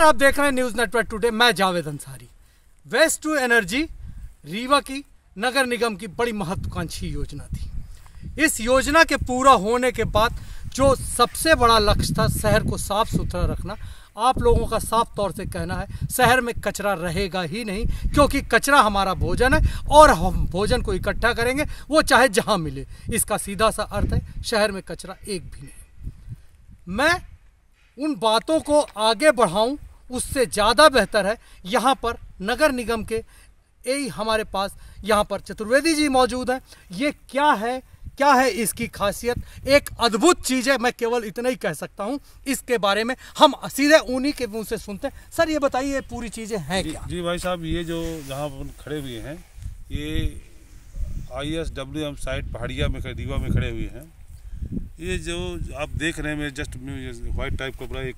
नमस्कार, आप देख रहे हैं न्यूज़ नेटवर्क टुडे। मैं जावेद अंसारी। बेस्ट एनर्जी रीवा की नगर निगम की बड़ी महत्वाकांक्षी योजना थी। इस योजना के पूरा होने के बाद जो सबसे बड़ा लक्ष्य था, शहर को साफ़ सुथरा रखना। आप लोगों का साफ तौर से कहना है, शहर में कचरा रहेगा ही नहीं, क्योंकि कचरा हमारा भोजन है और हम भोजन को इकट्ठा करेंगे, वो चाहे जहाँ मिले। इसका सीधा सा अर्थ है शहर में कचरा एक भी नहीं। मैं उन बातों को आगे बढ़ाऊं, उससे ज़्यादा बेहतर है यहाँ पर नगर निगम के हमारे पास यहाँ पर चतुर्वेदी जी मौजूद हैं। ये क्या है इसकी खासियत, एक अद्भुत चीज़ है। मैं केवल इतना ही कह सकता हूँ। इसके बारे में हम सीधे उन्हीं के मुँह से सुनते हैं। सर, ये बताइए पूरी चीज़ें हैं क्या? जी भाई साहब, ये जो जहाँ पर खड़े हुए हैं, ये ISWM साइट पहाड़िया में रीवा में खड़े हुए हैं। ये जो आप देख रहे हैं, मैं जस्ट वाइट टाइप का बड़ा एक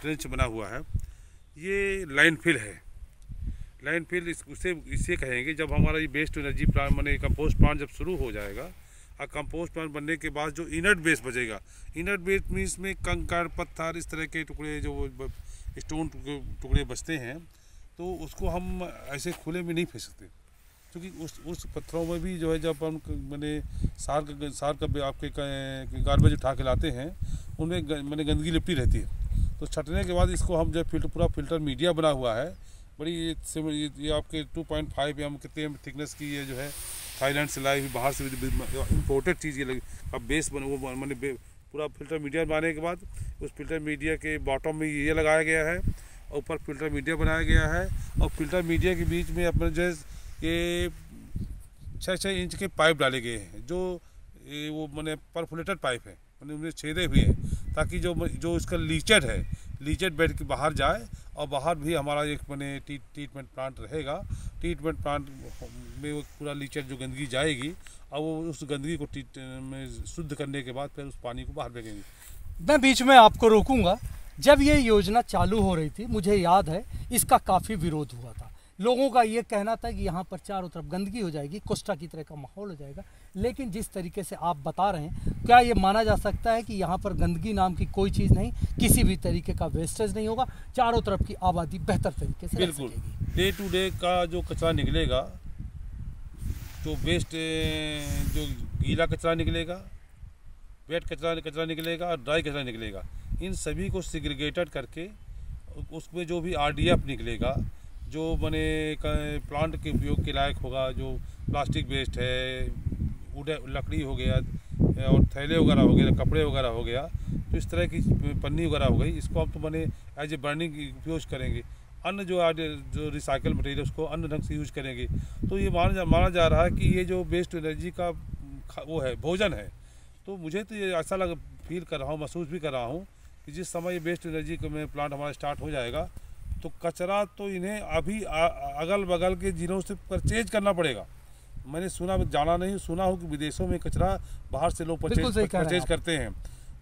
ट्रेंच बना हुआ है, ये लैंडफिल है। लैंडफिल इसे कहेंगे। जब हमारा ये बेस्ट एनर्जी प्लांट बने, कंपोस्ट प्लांट जब शुरू हो जाएगा और कंपोस्ट प्लांट बनने के बाद जो इनर्ट बेस बचेगा, इनर्ट बेस मीन्स में कंकड़ पत्थर इस तरह के टुकड़े, जो स्टोन टुकड़े बचते हैं, तो उसको हम ऐसे खुले में नहीं फेंक सकते, क्योंकि उस पत्थरों में भी जो है, जब हम मैंने सार का आपके गार्बेज उठा के लाते हैं, उनमें मैंने गंदगी लिपटी रहती है। तो छटने के बाद इसको हम जो पूरा फिल्टर मीडिया बना हुआ है, बड़ी ये आपके 2.5 mm कितने थिकनेस की, ये जो है थाईलैंड से लाई हुई, बाहर से इम्पोर्टेड चीज़ ये अब बेस बन, वो मैंने पूरा फिल्टर मीडिया बनाने के बाद उस फिल्टर मीडिया के बॉटम में ये लगाया गया है, ऊपर फिल्टर मीडिया बनाया गया है, और फिल्टर मीडिया के बीच में अपने जो ये 6-6 इंच के पाइप डाले गए हैं, जो वो मैंने परफुलेटेड पाइप है, मैंने उन्हें छेदे हुए हैं, ताकि जो इसका लीचेट है, लीचेट बेड के बाहर जाए। और बाहर भी हमारा एक मैंने ट्रीटमेंट प्लांट रहेगा। ट्रीटमेंट प्लांट में वो पूरा लीचेट जो गंदगी जाएगी, और वो उस गंदगी को शुद्ध करने के बाद फिर उस पानी को बाहर फेंकेंगे। मैं बीच में आपको रोकूँगा। जब ये योजना चालू हो रही थी, मुझे याद है इसका काफ़ी विरोध हुआ था। लोगों का ये कहना था कि यहाँ पर चारों तरफ गंदगी हो जाएगी, कुष्ठा की तरह का माहौल हो जाएगा। लेकिन जिस तरीके से आप बता रहे हैं, क्या ये माना जा सकता है कि यहाँ पर गंदगी नाम की कोई चीज़ नहीं, किसी भी तरीके का वेस्टेज नहीं होगा, चारों तरफ की आबादी बेहतर तरीके से बिल्कुल डे टू डे का जो कचरा निकलेगा, जो वेस्ट, जो गीला कचरा निकलेगा, वेट कचरा निकलेगा और ड्राई कचरा निकलेगा, इन सभी को सेग्रीगेटेड करके उसमें जो भी RDF निकलेगा, जो बने प्लांट के उपयोग के लायक होगा, जो प्लास्टिक वेस्ट है, लकड़ी हो गया और थैले वगैरह हो गए, कपड़े वगैरह हो गया, तो इस तरह की पन्नी वगैरह हो गई, इसको हम तो बने एज ए बर्निंग यूज करेंगे। अन्य जो रिसाइकल मटेरियल, उसको अन्य ढंग से यूज करेंगे। तो ये माना जा रहा है कि ये जो बेस्ट एनर्जी का वो है, भोजन है। तो मुझे तो ये ऐसा फील कर रहा हूँ, महसूस भी कर रहा हूँ कि जिस समय ये बेस्ट एनर्जी का प्लांट हमारा स्टार्ट हो जाएगा, तो कचरा तो इन्हें अभी अगल बगल के जिलों से परचेज करना पड़ेगा। मैंने सुना हूँ कि विदेशों में कचरा बाहर से लोग परचेज करते हैं।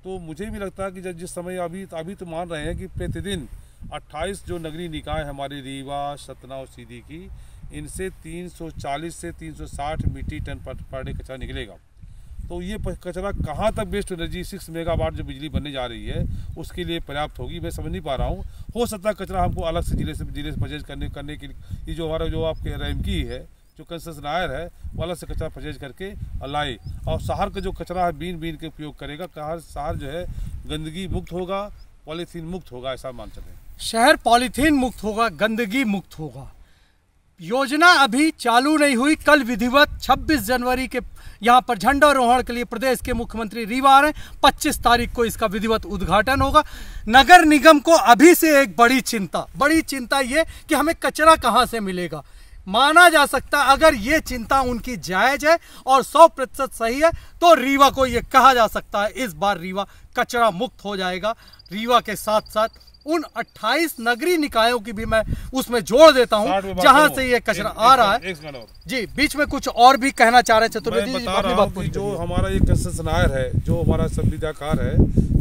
तो मुझे भी लगता है कि जिस समय अभी तो मान रहे हैं कि प्रतिदिन 28 जो नगरीय निकाय हमारी रीवा, सतना और सीधी की, इनसे 340 से 360 मीट्रिक टन पर डे कचरा निकलेगा। तो ये कचरा कहाँ तक बेस्ट एनर्जी 6 मेगावाट जो बिजली बनने जा रही है उसके लिए पर्याप्त होगी, मैं समझ नहीं पा रहा हूँ। हो सकता है कचरा हमको अलग से जिले से परचेज करने के लिए, ये जो हमारा जो आपके रैमकी है, जो कंसनायर है, वो अलग से कचरा परचेज करके लाए। और शहर का जो कचरा है बीन के उपयोग करेगा। शहर जो है गंदगी मुक्त होगा, पॉलीथीन मुक्त होगा, ऐसा मान चले। शहर पॉलीथीन मुक्त होगा, गंदगी मुक्त होगा। योजना अभी चालू नहीं हुई। कल विधिवत 26 जनवरी के यहाँ पर झंडारोहण के लिए प्रदेश के मुख्यमंत्री रीवा आ रहे हैं। 25 तारीख को इसका विधिवत उद्घाटन होगा। नगर निगम को अभी से एक बड़ी चिंता ये कि हमें कचरा कहाँ से मिलेगा। माना जा सकता, अगर ये चिंता उनकी जायज है और 100% सही है, तो रीवा को ये कहा जा सकता है इस बार रीवा कचरा मुक्त हो जाएगा। रीवा के साथ साथ उन 28 नगरीय निकायों की भी मैं उसमें जोड़ देता हूं, जहां से ये कचरा आ रहा है। जी, बीच में कुछ और भी कहना चाह रहे हैं चतुर्वेदी जी, अपनी बात पूरी। जो हमारा ये कंसनायर है, जो हमारा संविदाकार है,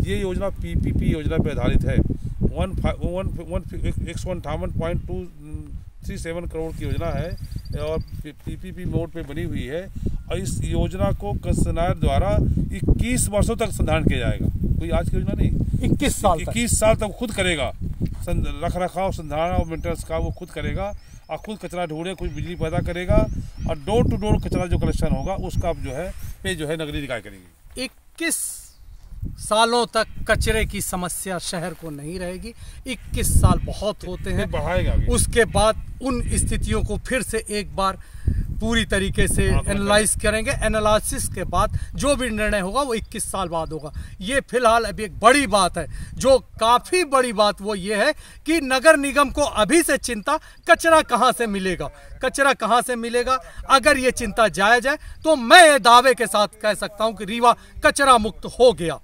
ये योजना PPP योजना पे आधारित है। 158.237 करोड़ की योजना है और PPP मोड पे बनी हुई है। और इस योजना को कंसनायर द्वारा 21 वर्षों तक संधान किया जाएगा। कोई आज की योजना नहीं, 21 साल तक खुद करेगा। रख रखाव संधारण और मेंटेनेंस का वो खुद करेगा और खुद कचरा ढूंढे कुछ बिजली पैदा करेगा और डोर टू डोर कचरा जो कलेक्शन होगा उसका जो है पे जो है नगरीय निकाय करेगी। 21 सालों तक कचरे की समस्या शहर को नहीं रहेगी। 21 साल बहुत होते हैं, बढ़ाएगा। उसके बाद उन स्थितियों को फिर से एक बार पूरी तरीके से एनालाइज करेंगे। एनालिसिस के बाद जो भी निर्णय होगा वो 21 साल बाद होगा। ये फिलहाल अभी एक बड़ी बात है, जो काफ़ी बड़ी बात वो ये है कि नगर निगम को अभी से चिंता कचरा कहाँ से मिलेगा, कचरा कहाँ से मिलेगा। अगर ये चिंता जायज़ है तो मैं ये दावे के साथ कह सकता हूँ कि रीवा कचरा मुक्त हो गया।